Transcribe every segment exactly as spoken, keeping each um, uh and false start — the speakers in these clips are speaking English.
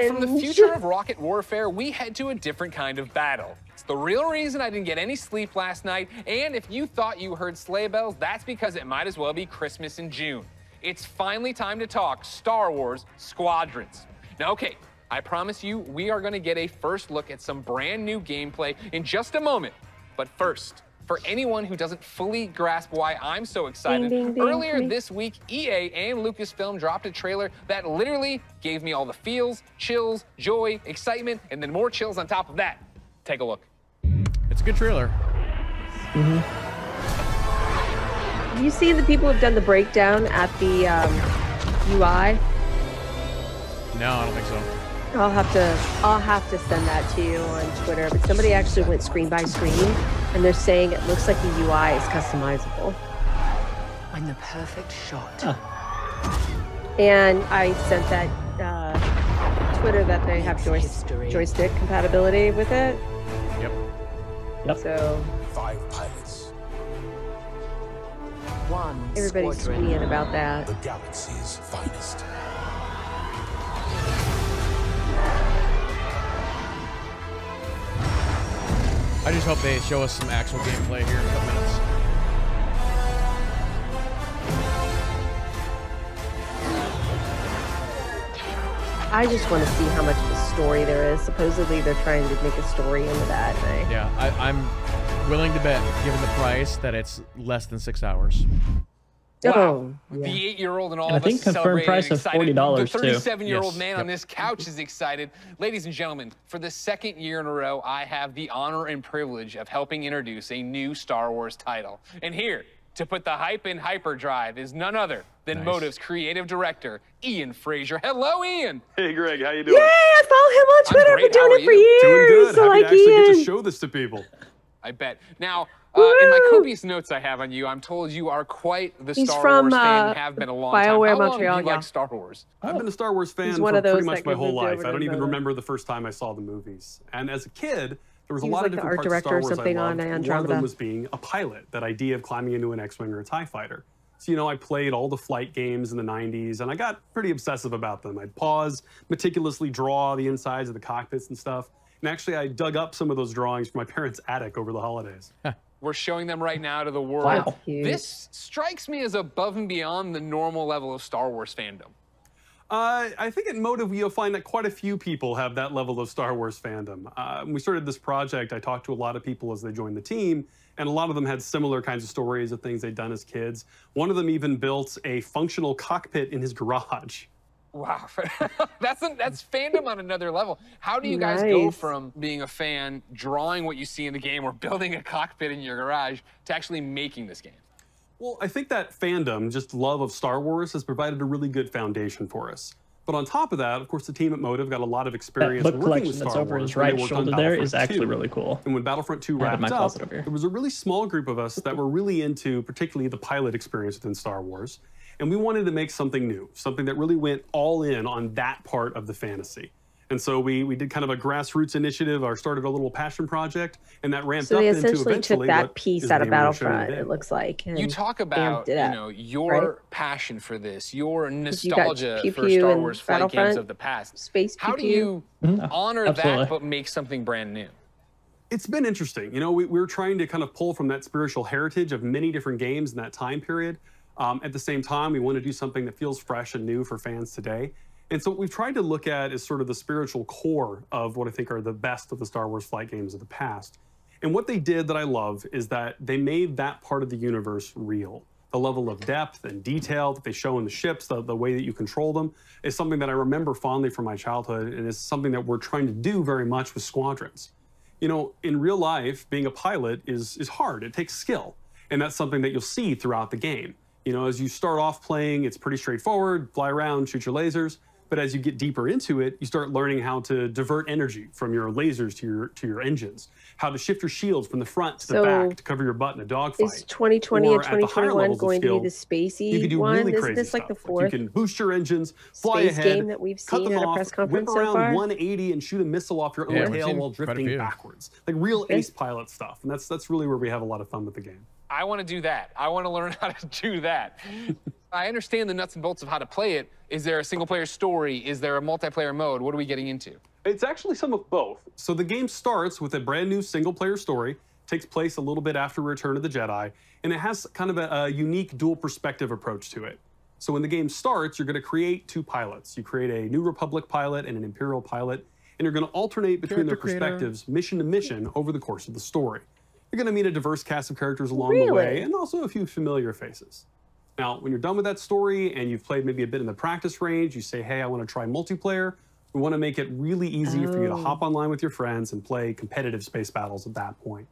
Now, from the future of rocket warfare, we head to a different kind of battle. It's the real reason I didn't get any sleep last night, and if you thought you heard sleigh bells, that's because it might as well be Christmas in June. It's finally time to talk Star Wars Squadrons. Now, okay, I promise you, we are gonna get a first look at some brand new gameplay in just a moment, but first, for anyone who doesn't fully grasp why I'm so excited, ding, ding, ding, earlier ding. this week, E A and Lucasfilm dropped a trailer that literally gave me all the feels, chills, joy, excitement, and then more chills on top of that. Take a look. It's a good trailer. Mm-hmm. You see the people who've done the breakdown at the um, U I? No, I don't think so. I'll have to I'll have to send that to you on Twitter, but somebody actually went screen by screen and they're saying it looks like the U I is customizable. When the perfect shot. Huh. And I sent that uh, Twitter that they have joy joystick compatibility with it. Yep. Yep. So five pilots. One. Everybody's tweeting about that. The galaxy's finest. I just hope they show us some actual gameplay here in a couple minutes. I just want to see how much of a story there is. Supposedly they're trying to make a story into that. Right? Yeah, I, I'm willing to bet, given the price, that it's less than six hours. Wow. Oh, yeah. The eight-year-old and all and of I think us confirmed price of forty dollars. The thirty-seven-year-old yes. man yep. on this couch is excited. Ladies and gentlemen, for the second year in a row, I have the honor and privilege of helping introduce a new Star Wars title. And here to put the hype in hyperdrive is none other than nice. Motive's creative director, Ian Frazier. Hello, Ian. Hey, Greg. How you doing? Yeah, I follow him on Twitter. I've been doing it for years. Doing good. So Happy like to actually Ian. get to show this to people. I bet. Now, uh, in my copious notes I have on you, I'm told you are quite the He's Star from, Wars fan. Uh, have been a long BioWare time. How Montreal, long do you yeah. like Star Wars? I've been a Star Wars fan for pretty much my whole life. I don't even remember the first time I saw the movies. And as a kid, there was he a lot was like of different parts of Star Wars I loved. On One of them was being a pilot, that idea of climbing into an X-Wing or a TIE Fighter. So, you know, I played all the flight games in the nineties, and I got pretty obsessive about them. I'd pause, meticulously draw the insides of the cockpits and stuff. And actually, I dug up some of those drawings from my parents' attic over the holidays. We're showing them right now to the world. Wow. This strikes me as above and beyond the normal level of Star Wars fandom. Uh, I think at Motive, you'll find that quite a few people have that level of Star Wars fandom. Uh, when we started this project, I talked to a lot of people as they joined the team, and a lot of them had similar kinds of stories of things they'd done as kids. One of them even built a functional cockpit in his garage. Wow, that's a, that's fandom on another level. How do you guys nice. go from being a fan, drawing what you see in the game, or building a cockpit in your garage, to actually making this game? Well, I think that fandom, just love of Star Wars, has provided a really good foundation for us. But on top of that, of course, the team at Motive got a lot of experience working with Star Wars. That book collection that's over his right shoulder there is actually really cool. And when Battlefront two wrapped up, there was a really small group of us that were really into particularly the pilot experience within Star Wars. And we wanted to make something new, something that really went all in on that part of the fantasy. And so we, we did kind of a grassroots initiative, or started a little passion project, and that ramped so up into eventually. So they essentially took that piece out of Battlefront, it looks like. You talk about, you know, your right? passion for this, your nostalgia you for Star Wars flight games of the past. Space How do you mm-hmm. honor Absolutely. that but make something brand new? It's been interesting. You know, we, we're trying to kind of pull from that spiritual heritage of many different games in that time period. Um, at the same time, we want to do something that feels fresh and new for fans today. And so what we've tried to look at is sort of the spiritual core of what I think are the best of the Star Wars flight games of the past. And what they did that I love is that they made that part of the universe real. The level of depth and detail that they show in the ships, the, the way that you control them, is something that I remember fondly from my childhood, and is something that we're trying to do very much with Squadrons. You know, in real life, being a pilot is, is hard. It takes skill. And that's something that you'll see throughout the game. You know, as you start off playing, it's pretty straightforward, fly around, shoot your lasers. But as you get deeper into it, you start learning how to divert energy from your lasers to your to your engines, how to shift your shields from the front to so the back to cover your butt in a dogfight. Is twenty twenty or and twenty twenty-one going skill, to be the spacey you can do one? Really Isn't crazy this like stuff. the fourth like you can boost your engines, fly space ahead, game that we've cut seen them at off, a press conference whip around so far? one eighty and shoot a missile off your yeah, own tail while drifting backwards. Like real okay. ace pilot stuff. And that's that's really where we have a lot of fun with the game. I want to do that. I want to learn how to do that. I understand the nuts and bolts of how to play it. Is there a single-player story? Is there a multiplayer mode? What are we getting into? It's actually some of both. So the game starts with a brand new single-player story, takes place a little bit after Return of the Jedi, and it has kind of a, a unique dual-perspective approach to it. So when the game starts, you're going to create two pilots. You create a New Republic pilot and an Imperial pilot, and you're going to alternate between Character their perspectives, creator. mission to mission, over the course of the story. You're going to meet a diverse cast of characters along really? the way, and also a few familiar faces. Now, when you're done with that story and you've played maybe a bit in the practice range, you say, hey, I want to try multiplayer. We want to make it really easy oh. for you to hop online with your friends and play competitive space battles at that point.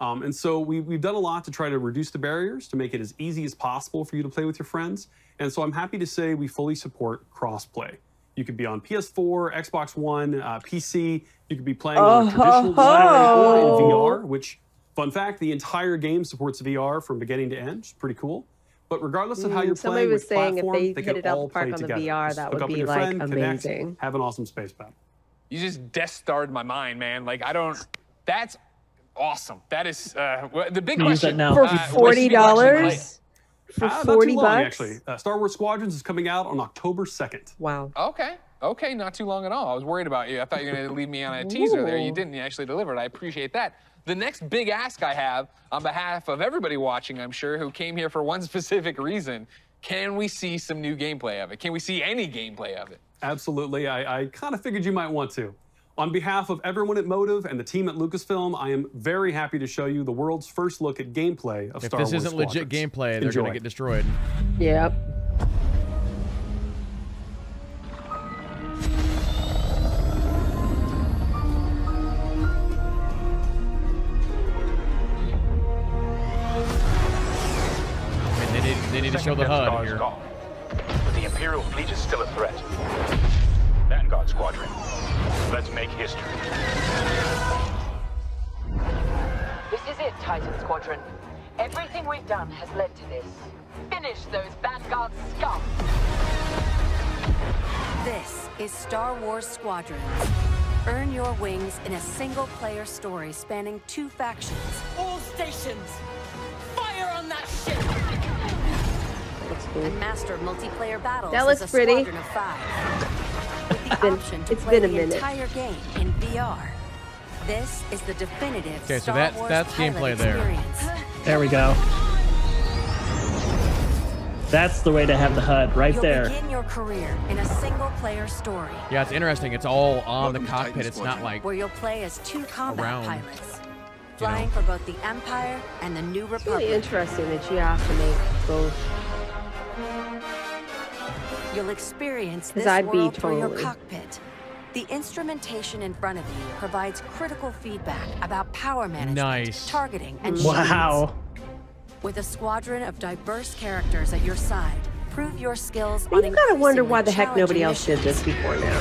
Um, and so we, we've done a lot to try to reduce the barriers, to make it as easy as possible for you to play with your friends. And so I'm happy to say we fully support cross-play. You could be on P S four, Xbox One, uh, P C. You could be playing oh. on a traditional oh. design or in V R, which, fun fact, the entire game supports V R from beginning to end. It's pretty cool. But regardless of how you're Somebody playing, was saying platform, if they, they hit it all play on together. The V R, that would be like friend, amazing. Connect, have an awesome space battle. You just Death Starred my mind, man. Like I don't. That's awesome. That is uh, the big question now. For forty dollars. Uh, for uh, forty long, bucks. Actually, uh, Star Wars Squadrons is coming out on October second. Wow. Okay. Okay. Not too long at all. I was worried about you. I thought you were going to leave me on a teaser there. You didn't. You actually delivered. I appreciate that. The next big ask I have on behalf of everybody watching, I'm sure, who came here for one specific reason, can we see some new gameplay of it? Can we see any gameplay of it? Absolutely. I, I kind of figured you might want to. On behalf of everyone at Motive and the team at Lucasfilm, I am very happy to show you the world's first look at gameplay of Star Wars Squadrons. If this isn't legit gameplay, they're going to get destroyed. Yep. They need to show the H U D here. Gone, but the Imperial fleet is still a threat. Vanguard Squadron, let's make history. This is it, Titan Squadron. Everything we've done has led to this. Finish those Vanguard scum! This is Star Wars Squadrons. Earn your wings in a single-player story spanning two factions. All stations! Fire on that ship! And master multiplayer battles that looks as a pretty. Squadron of five. With the it's been, option to it's play been a the entire game in V R. This is the definitive okay, so that's, Star Wars that's gameplay there. Experience. There we go. That's the way to have the H U D right You'll there. Begin your career in a single-player story. Yeah, it's interesting. It's all on Welcome the cockpit. It's not like where you'll play as two combat around. pilots. Flying you know. for both the Empire and the New Republic. It's really interesting that you have to make both. You'll experience this I'd world be totally. through your cockpit. The instrumentation in front of you provides critical feedback about power management, nice. targeting, and wow. shields. With a squadron of diverse characters at your side, prove your skills on increasingly challenging missions. You gotta wonder why the heck nobody else did this before now.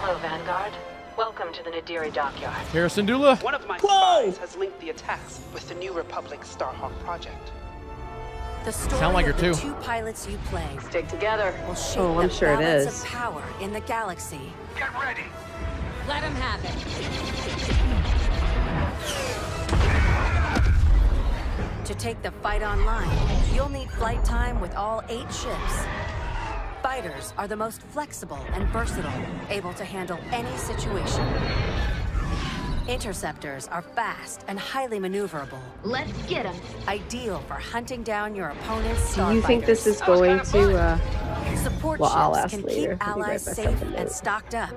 Hello, Vanguard. Welcome to the Nadiri Dockyard. Harrison Dula. One of my Whoa. spies has linked the attacks with the New Republic Starhawk Project. The story Sound like of the two pilots you play stick together. Will shape oh, I'm the sure it is. Of power in the galaxy. Get ready. Let them have it. To take the fight online, you'll need flight time with all eight ships. Fighters are the most flexible and versatile, able to handle any situation. Interceptors are fast and highly maneuverable. Let's get them. Ideal for hunting down your opponent's starfighters. Do you think this is going to, uh... Support well, I'll ask later. Keep allies safe and stocked up,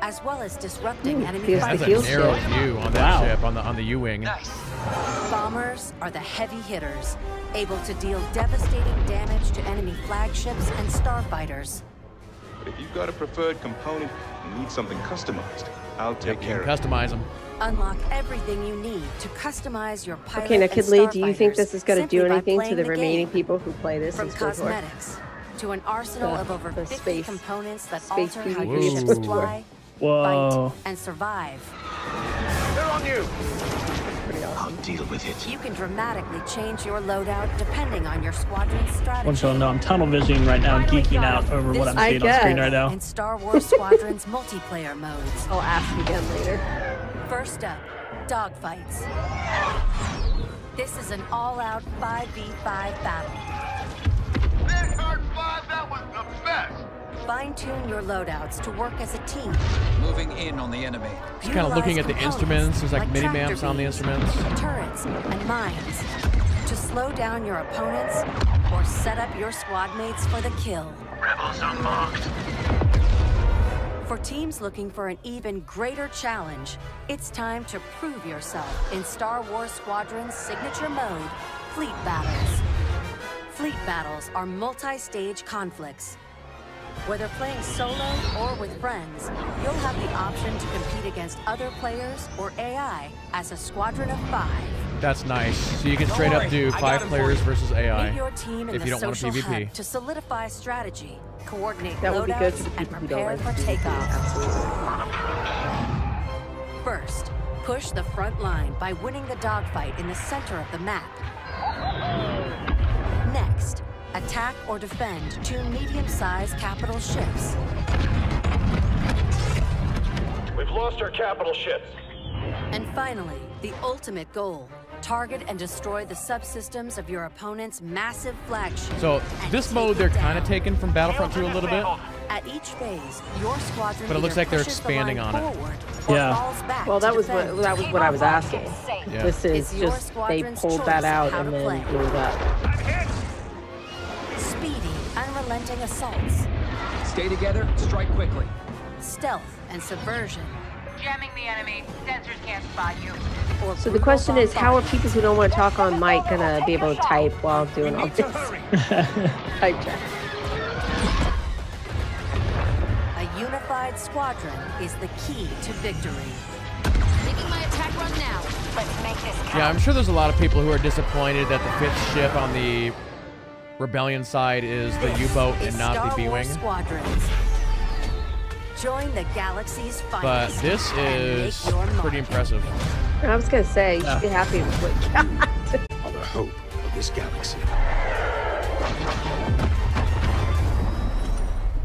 as well as disrupting Ooh, enemy fighters. That's a narrow view on that wow. ship, on the, on the U-Wing. Nice. Bombers are the heavy hitters, able to deal devastating damage to enemy flagships and starfighters. But if you've got a preferred component and need something customized, I'll take yep, care of customize them. Unlock everything you need to customize your pilot Okay, now, Kidley, do you think this is going to do anything to the, the remaining people who play this? From cosmetics to an arsenal uh, of over fifty space. components that space alter how your ships fly, Whoa. fight, and survive. They're on you! I'll deal with it. You can dramatically change your loadout depending on your squadron's strategy. Once you'll know, I'm tunnel visioning right now, geeking out over what I'm seeing on screen right now. In Star Wars Squadron's multiplayer modes. I'll ask again later. First up, dogfights. This is an all-out five v five battle. That hard five, that was the best! Fine-tune your loadouts to work as a team. Moving in on the enemy. Just kind of looking at the instruments. There's like, like mini-maps on the instruments. Turrets and mines. To slow down your opponents or set up your squad mates for the kill. Rebels unmarked. For teams looking for an even greater challenge, it's time to prove yourself in Star Wars Squadron's signature mode, Fleet Battles. Fleet Battles are multi-stage conflicts. Whether playing solo or with friends, you'll have the option to compete against other players or A I as a squadron of five. That's nice. So you can straight up do five players versus A I if you don't want to PvP. To solidify strategy, coordinate that would be good and prepare for takeoff. First, push the front line by winning the dogfight in the center of the map. Next, attack or defend two medium-sized capital ships. We've lost our capital ships. And finally, the ultimate goal. Target and destroy the subsystems of your opponent's massive flagship. So this mode they're kind of taken from Battlefront two a little bit. At each phase, your squadron but it looks like they're expanding the on it. Yeah. Well, that was what, that was what I was asking. Yeah. This is just they pulled that out and then blew it up. Speedy, unrelenting assaults. Stay together. Strike quickly. Stealth and subversion. Jamming the enemy. Sensors can't spot you. So the question is, how are people who don't want to talk on mic gonna be able to type while doing all this? Type check. A unified squadron is the key to victory. Making my attack run now. Let's make this count. Yeah, I'm sure there's a lot of people who are disappointed that the fifth ship on the Rebellion side is the U-boat and not the B-Wing. Join the galaxy's finest. But this is pretty impressive. I was gonna say you should uh. be happy with what you got. All the hope of this galaxy.